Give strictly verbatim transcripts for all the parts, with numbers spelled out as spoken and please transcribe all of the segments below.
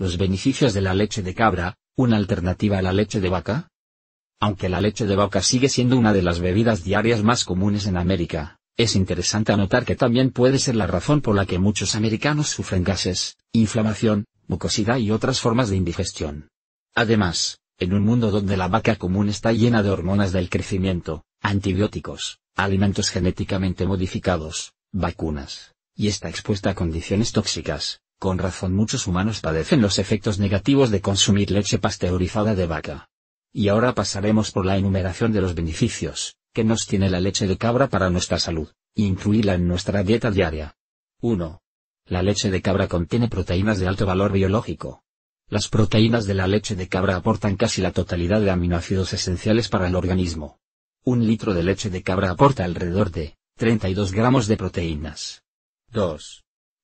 Los beneficios de la leche de cabra, una alternativa a la leche de vaca. Aunque la leche de vaca sigue siendo una de las bebidas diarias más comunes en América, es interesante anotar que también puede ser la razón por la que muchos americanos sufren gases, inflamación, mucosidad y otras formas de indigestión. Además, en un mundo donde la vaca común está llena de hormonas del crecimiento, antibióticos, alimentos genéticamente modificados, vacunas, y está expuesta a condiciones tóxicas, con razón muchos humanos padecen los efectos negativos de consumir leche pasteurizada de vaca. Y ahora pasaremos por la enumeración de los beneficios que nos tiene la leche de cabra para nuestra salud, e incluirla en nuestra dieta diaria. uno. La leche de cabra contiene proteínas de alto valor biológico. Las proteínas de la leche de cabra aportan casi la totalidad de aminoácidos esenciales para el organismo. Un litro de leche de cabra aporta alrededor de treinta y dos gramos de proteínas. dos.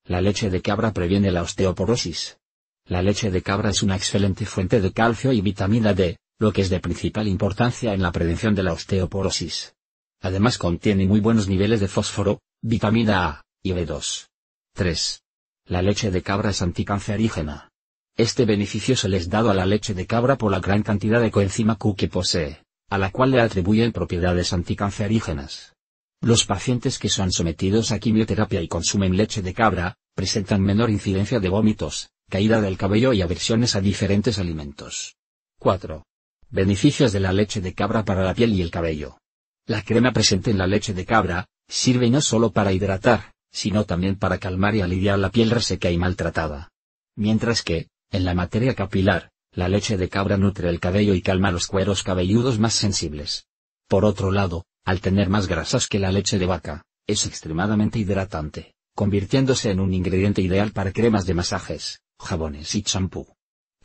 La leche de cabra previene la osteoporosis. La leche de cabra es una excelente fuente de calcio y vitamina D, lo que es de principal importancia en la prevención de la osteoporosis. Además contiene muy buenos niveles de fósforo, vitamina A, y B dos. tres. La leche de cabra es anticancerígena. Este beneficio se le es dado a la leche de cabra por la gran cantidad de coenzima Q que posee, a la cual le atribuyen propiedades anticancerígenas. Los pacientes que son sometidos a quimioterapia y consumen leche de cabra, presentan menor incidencia de vómitos, caída del cabello y aversiones a diferentes alimentos. cuatro. Beneficios de la leche de cabra para la piel y el cabello. La crema presente en la leche de cabra, sirve no solo para hidratar, sino también para calmar y aliviar la piel reseca y maltratada. Mientras que, en la materia capilar, la leche de cabra nutre el cabello y calma los cueros cabelludos más sensibles. Por otro lado, al tener más grasas que la leche de vaca, es extremadamente hidratante, convirtiéndose en un ingrediente ideal para cremas de masajes, jabones y champú.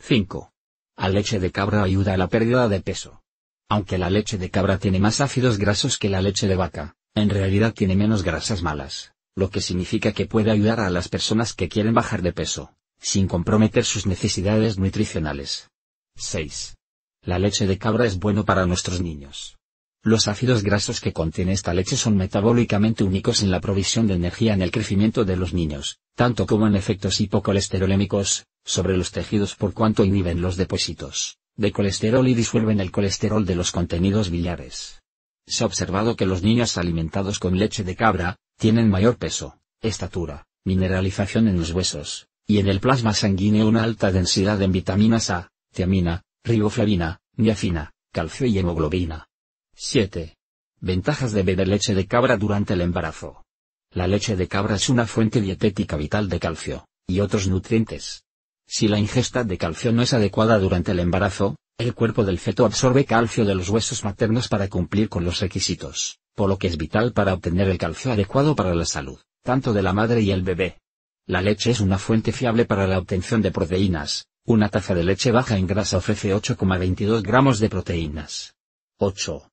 cinco. La leche de cabra ayuda a la pérdida de peso. Aunque la leche de cabra tiene más ácidos grasos que la leche de vaca, en realidad tiene menos grasas malas, lo que significa que puede ayudar a las personas que quieren bajar de peso, sin comprometer sus necesidades nutricionales. seis. La leche de cabra es bueno para nuestros niños. Los ácidos grasos que contiene esta leche son metabólicamente únicos en la provisión de energía en el crecimiento de los niños, tanto como en efectos hipocolesterolémicos, sobre los tejidos por cuanto inhiben los depósitos de colesterol y disuelven el colesterol de los contenidos biliares. Se ha observado que los niños alimentados con leche de cabra, tienen mayor peso, estatura, mineralización en los huesos, y en el plasma sanguíneo una alta densidad en vitaminas A, tiamina, riboflavina, niacina, calcio y hemoglobina. siete. Ventajas de beber leche de cabra durante el embarazo. La leche de cabra es una fuente dietética vital de calcio, y otros nutrientes. Si la ingesta de calcio no es adecuada durante el embarazo, el cuerpo del feto absorbe calcio de los huesos maternos para cumplir con los requisitos, por lo que es vital para obtener el calcio adecuado para la salud, tanto de la madre y el bebé. La leche es una fuente fiable para la obtención de proteínas, una taza de leche baja en grasa ofrece ocho coma veintidós gramos de proteínas. ocho.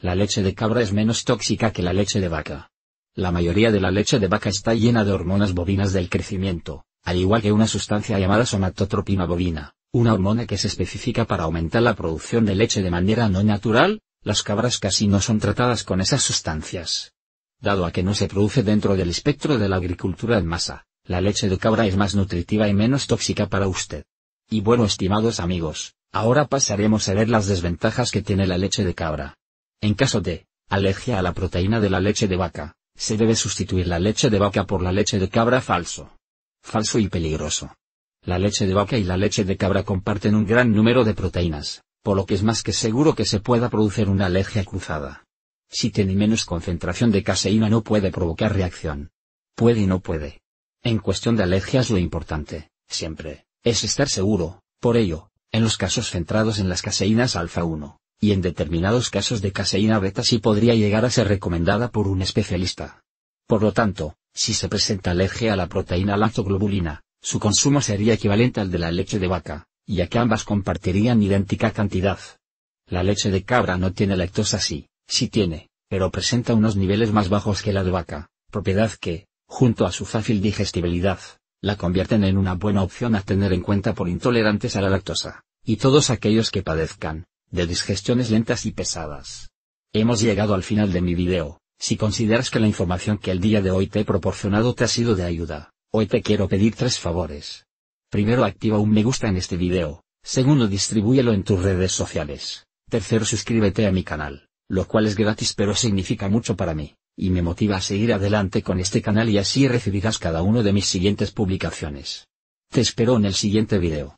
La leche de cabra es menos tóxica que la leche de vaca. La mayoría de la leche de vaca está llena de hormonas bovinas del crecimiento, al igual que una sustancia llamada somatotropina bovina, una hormona que se especifica para aumentar la producción de leche de manera no natural. Las cabras casi no son tratadas con esas sustancias. Dado a que no se produce dentro del espectro de la agricultura en masa, la leche de cabra es más nutritiva y menos tóxica para usted. Y bueno, estimados amigos, ahora pasaremos a ver las desventajas que tiene la leche de cabra. En caso de alergia a la proteína de la leche de vaca, se debe sustituir la leche de vaca por la leche de cabra. Falso. Falso y peligroso. La leche de vaca y la leche de cabra comparten un gran número de proteínas, por lo que es más que seguro que se pueda producir una alergia cruzada. Si tiene menos concentración de caseína no puede provocar reacción. Puede y no puede. En cuestión de alergias lo importante, siempre, es estar seguro. Por ello, en los casos centrados en las caseínas alfa uno, y en determinados casos de caseína beta sí podría llegar a ser recomendada por un especialista. Por lo tanto, si se presenta alergia a la proteína lactoglobulina, su consumo sería equivalente al de la leche de vaca, ya que ambas compartirían idéntica cantidad. La leche de cabra no tiene lactosa, sí, sí tiene, pero presenta unos niveles más bajos que la de vaca, propiedad que, junto a su fácil digestibilidad, la convierten en una buena opción a tener en cuenta por intolerantes a la lactosa, y todos aquellos que padezcan de digestiones lentas y pesadas. Hemos llegado al final de mi video. Si consideras que la información que el día de hoy te he proporcionado te ha sido de ayuda, hoy te quiero pedir tres favores. Primero, activa un me gusta en este video. Segundo, distribúyelo en tus redes sociales. Tercero, suscríbete a mi canal, lo cual es gratis pero significa mucho para mí, y me motiva a seguir adelante con este canal, y así recibirás cada uno de mis siguientes publicaciones. Te espero en el siguiente video.